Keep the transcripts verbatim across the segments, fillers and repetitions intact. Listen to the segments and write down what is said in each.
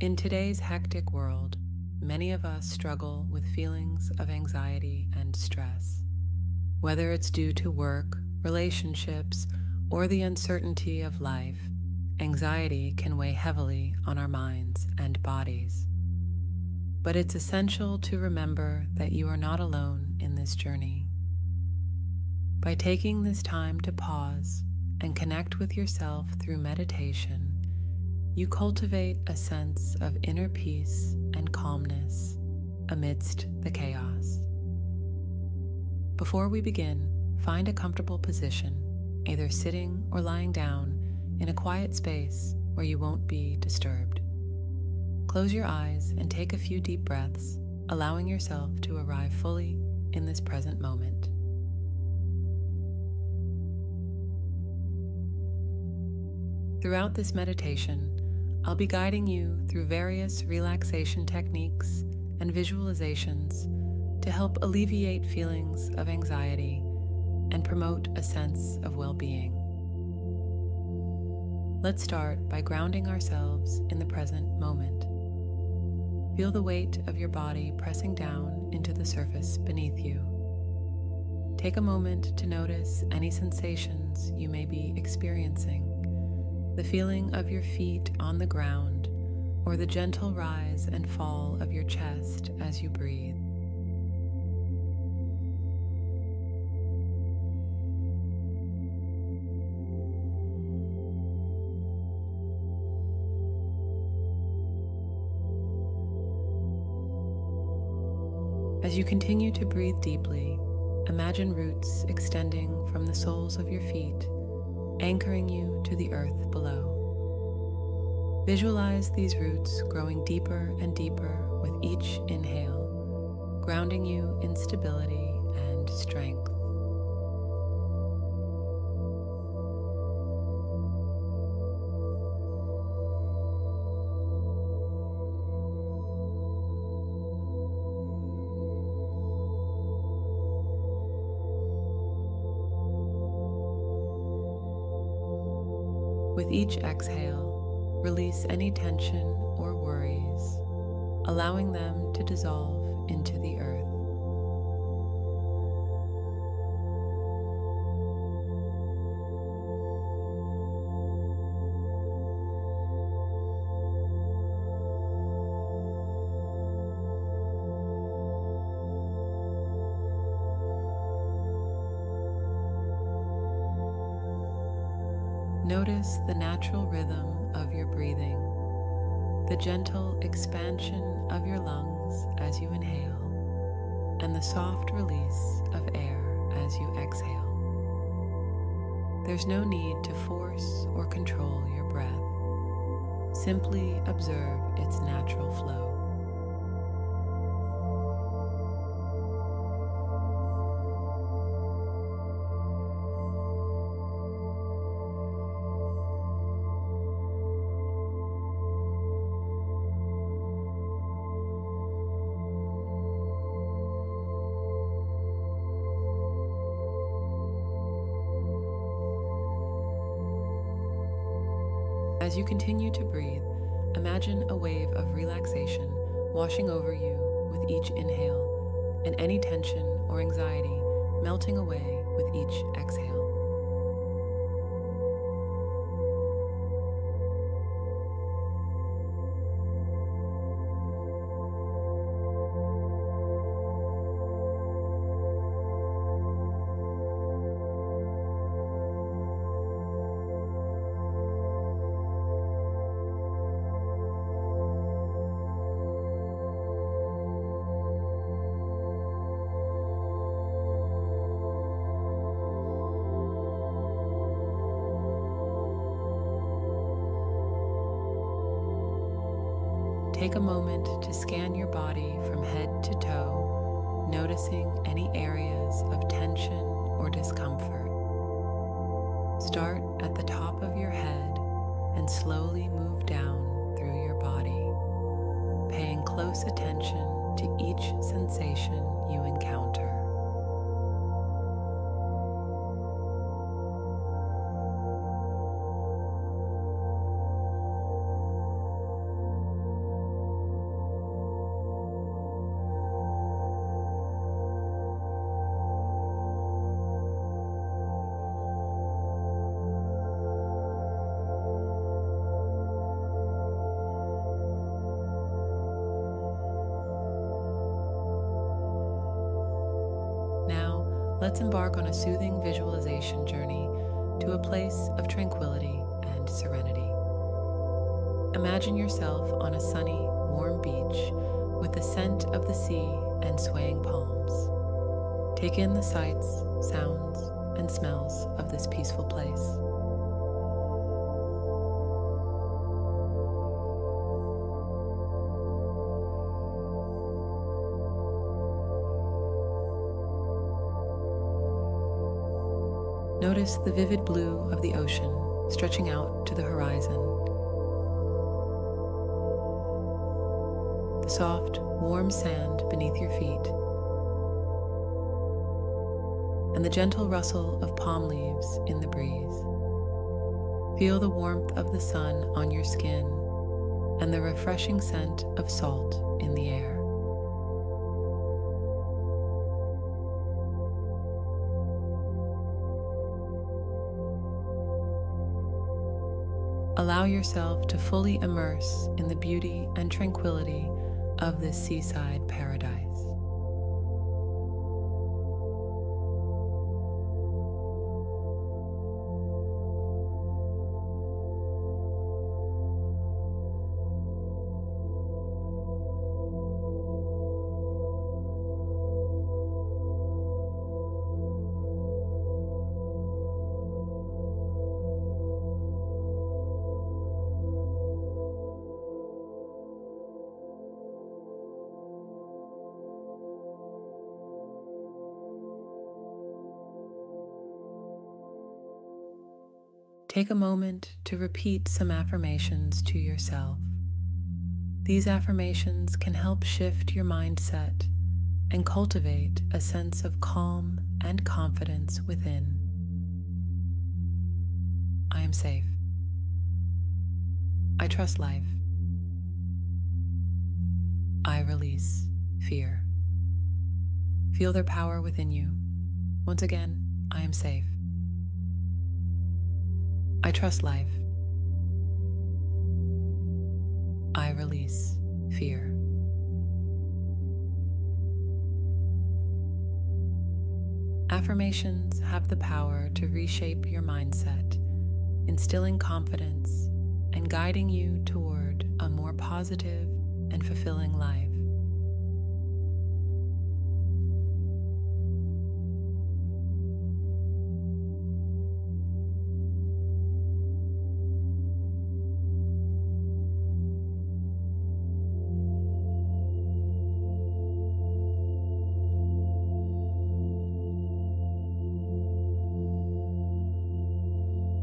In today's hectic world, many of us struggle with feelings of anxiety and stress. Whether it's due to work, relationships, or the uncertainty of life, anxiety can weigh heavily on our minds and bodies. But it's essential to remember that you are not alone in this journey. By taking this time to pause and connect with yourself through meditation, you cultivate a sense of inner peace and calmness amidst the chaos. Before we begin, find a comfortable position, either sitting or lying down, in a quiet space where you won't be disturbed. Close your eyes and take a few deep breaths, allowing yourself to arrive fully in this present moment. Throughout this meditation, I'll be guiding you through various relaxation techniques and visualizations to help alleviate feelings of anxiety and promote a sense of well-being. Let's start by grounding ourselves in the present moment. Feel the weight of your body pressing down into the surface beneath you. Take a moment to notice any sensations you may be experiencing. The feeling of your feet on the ground, or the gentle rise and fall of your chest as you breathe. As you continue to breathe deeply, imagine roots extending from the soles of your feet, anchoring you to the earth below. Visualize these roots growing deeper and deeper with each inhale, grounding you in stability and strength. With each exhale, release any tension or worries, allowing them to dissolve into the earth. Notice the natural rhythm of your breathing, the gentle expansion of your lungs as you inhale, and the soft release of air as you exhale. There's no need to force or control your breath. Simply observe its natural flow. As you continue to breathe, imagine a wave of relaxation washing over you with each inhale, and any tension or anxiety melting away with each exhale. Take a moment to scan your body from head to toe, noticing any areas of tension or discomfort. Start at the top of your head and slowly move down through your body, paying close attention to each sensation you encounter. let's embark on a soothing visualization journey to a place of tranquility and serenity. Imagine yourself on a sunny, warm beach with the scent of the sea and swaying palms. Take in the sights, sounds, and smells of this peaceful place. Notice the vivid blue of the ocean stretching out to the horizon. The soft, warm sand beneath your feet, and the gentle rustle of palm leaves in the breeze. Feel the warmth of the sun on your skin and the refreshing scent of salt in the air. Allow yourself to fully immerse in the beauty and tranquility of this seaside paradise. Take a moment to repeat some affirmations to yourself. These affirmations can help shift your mindset and cultivate a sense of calm and confidence within. I am safe. I trust life. I release fear. Feel their power within you. Once again, I am safe. I trust life. I release fear. Affirmations have the power to reshape your mindset, instilling confidence and guiding you toward a more positive and fulfilling life.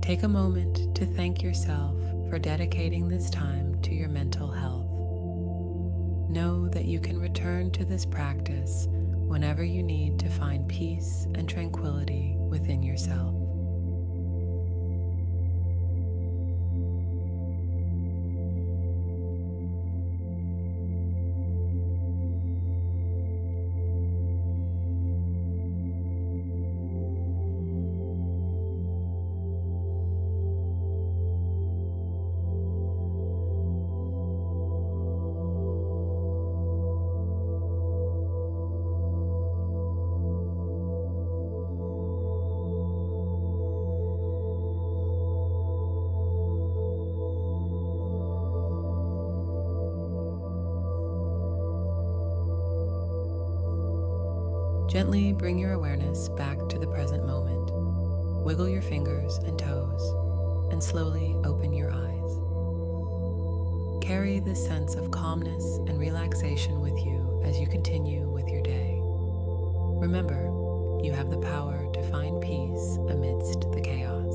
Take a moment to thank yourself for dedicating this time to your mental health. Know that you can return to this practice whenever you need to find peace and tranquility within yourself. Gently bring your awareness back to the present moment. Wiggle your fingers and toes, and slowly open your eyes. Carry this sense of calmness and relaxation with you as you continue with your day. Remember, you have the power to find peace amidst the chaos.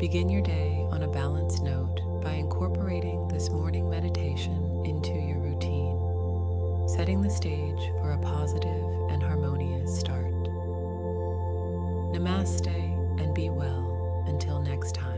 Begin your day on a balanced note by incorporating this morning meditation into your routine, setting the stage for a positive and harmonious start. Namaste, and be well until next time.